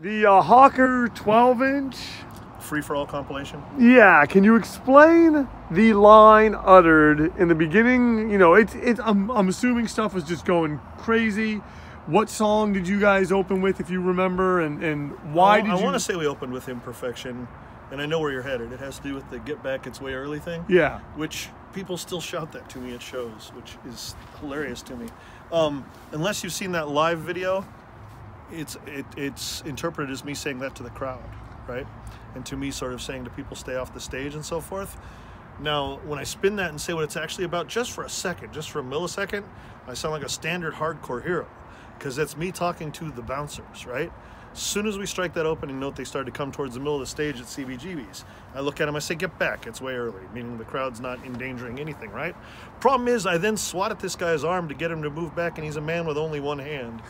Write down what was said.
The Hawker 12 inch Free for All compilation. Yeah, can you explain the line uttered in the beginning? You know, I'm assuming stuff was just going crazy. What song did you guys open with, if you remember, and why did you? I want to say we opened with Imperfection, and I know where you're headed. It has to do with the "Get Back, It's Way Early" thing. Yeah, which people still shout that to me at shows, which is hilarious to me. Unless you've seen that live video, it's interpreted as me saying that to the crowd, right? And to me sort of saying to people, stay off the stage and so forth. Now, when I spin that and say what it's actually about, just for a second, just for a millisecond, I sound like a standard hardcore hero, because that's me talking to the bouncers, right? As soon as we strike that opening note, they start to come towards the middle of the stage at CBGB's. I look at them, I say, get back, it's way early, meaning the crowd's not endangering anything, right? Problem is, I then swat at this guy's arm to get him to move back, and he's a man with only one hand.